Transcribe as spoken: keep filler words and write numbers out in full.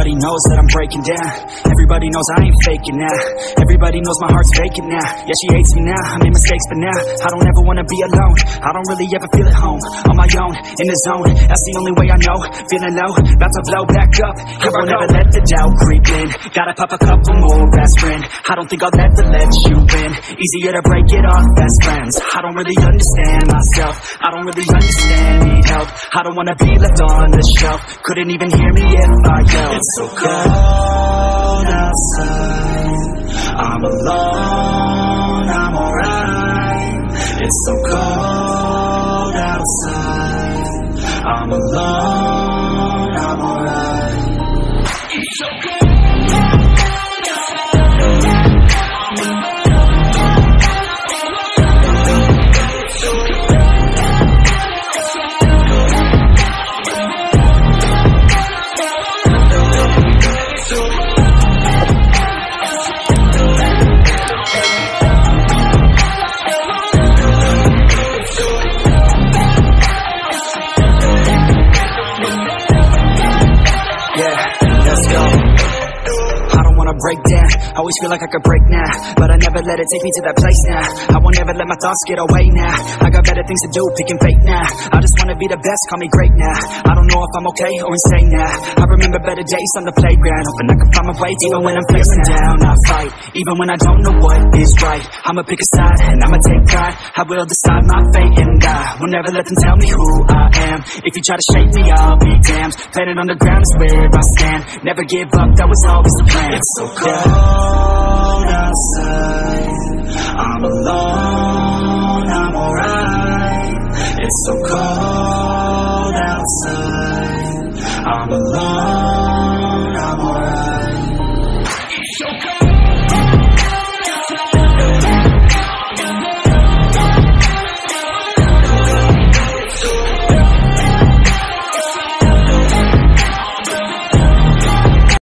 Everybody knows that I'm breaking down. Everybody knows I ain't faking now. Everybody knows my heart's vacant now. Yeah, she hates me now, I made mistakes, but now I don't ever wanna be alone. I don't really ever feel at home. On my own, in the zone, that's the only way I know. Feeling low, about to blow back up. Here I never let the doubt creep in. Gotta pop a couple more aspirin. I don't think I'll ever let you in. Easier to break it off best friends. I don't really understand myself. I don't really understand, need help. I don't wanna be left on the shelf. Couldn't even hear me if I yelled. It's so cold outside, I'm alone, I'm alright. It's so cold outside, I'm alone, I'm alright. It's so cold. I always feel like I could break now, but I never let it take me to that place now. I won't ever let my thoughts get away now. I got better things to do, picking fate now. I just wanna be the best, call me great now. I don't know if I'm okay or insane now. I remember better days on the playground, hoping I can find my way. Even when I'm feeling down, I fight, even when I don't know what is right. I'ma pick a side, and I'ma take pride. I will decide my fate and die. Will never let them tell me who I am. If you try to shake me, I'll be damned. Planet on the ground is where I stand. Never give up, that was always the plan. It's so cold outside, I'm alone, I'm alright. It's so cold outside, I'm alone.